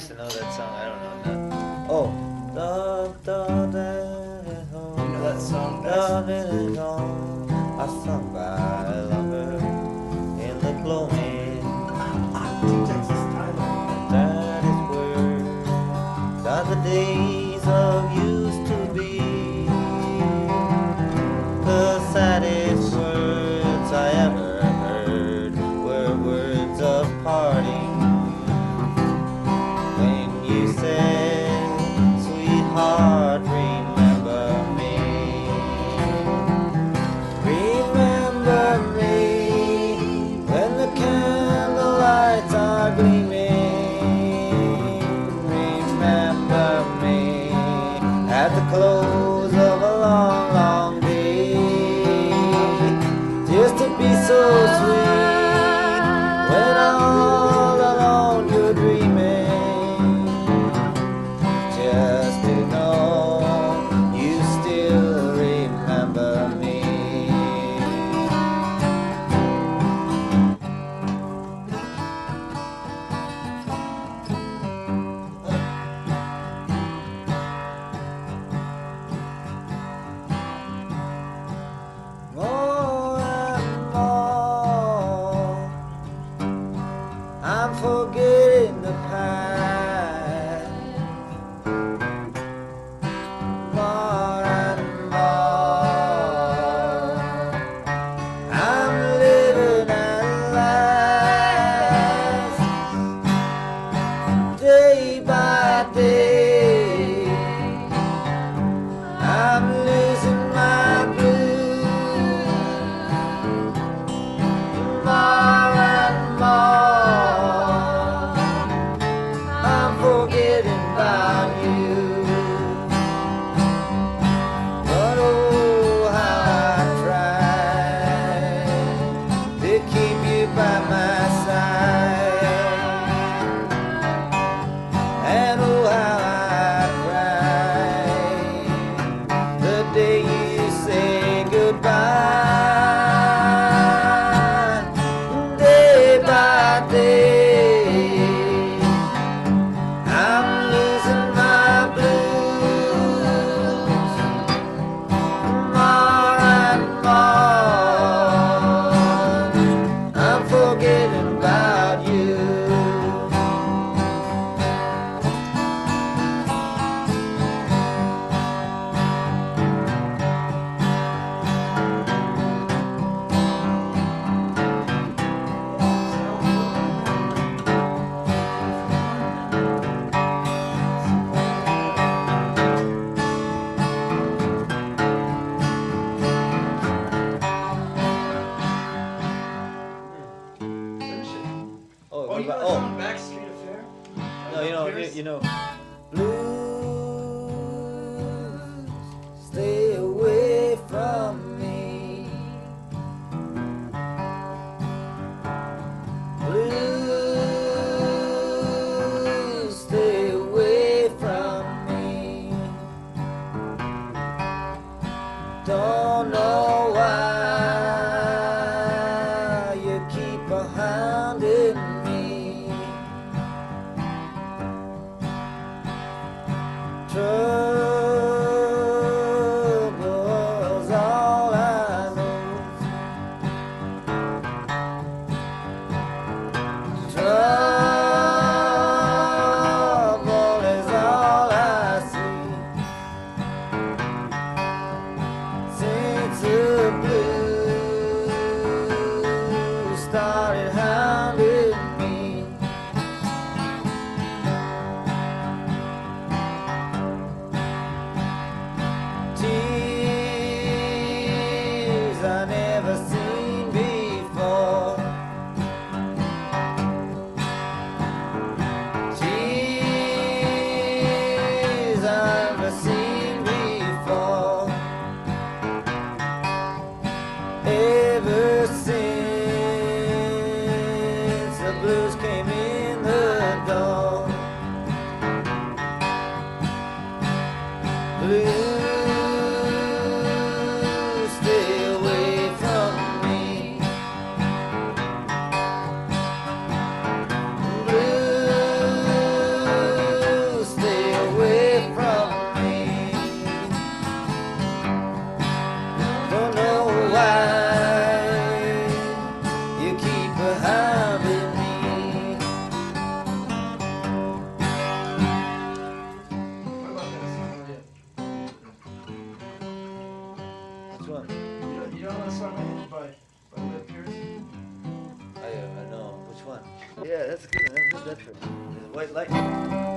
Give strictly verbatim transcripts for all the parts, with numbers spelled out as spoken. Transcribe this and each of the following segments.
used to know that song. I don't know nothing. Oh. Love, love, you know that song? Love it all. I found my lover in the glowing. Texas Tyler. That is where got the days of used to be. The saddest words I ever heard were words of parting. At the close of a long, long day, just to be so sweet, when all alone you're dreaming, just to know you still remember me. I'm forgetting the past, more and more. I'm living at last, day by day. I'm losing my blues, more and more. Oh, Backstreet Affair? No, you know, you, you know. Blues, stay away from me. Blues, stay away from me. Don't know why you keep behind it. Trouble's all I know. Trouble is all I see. Since the blues started hounding me. I never seen before. Tears I've never seen before. Ever since yeah, that's good. I never heard that trick. There's white light.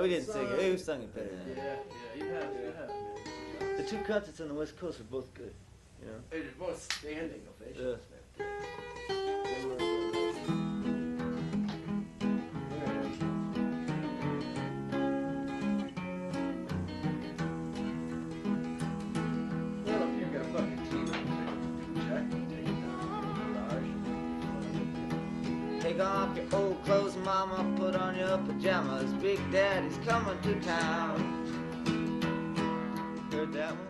We didn't sing it. Hey, we sung it better. Yeah, yeah, yeah, you have, you have. The two concerts on the West Coast were both good. You know, they were both standing ovations. Yeah. They were. Take off your old clothes, mama, put on your pajamas. Big daddy's coming to town. Heard that one?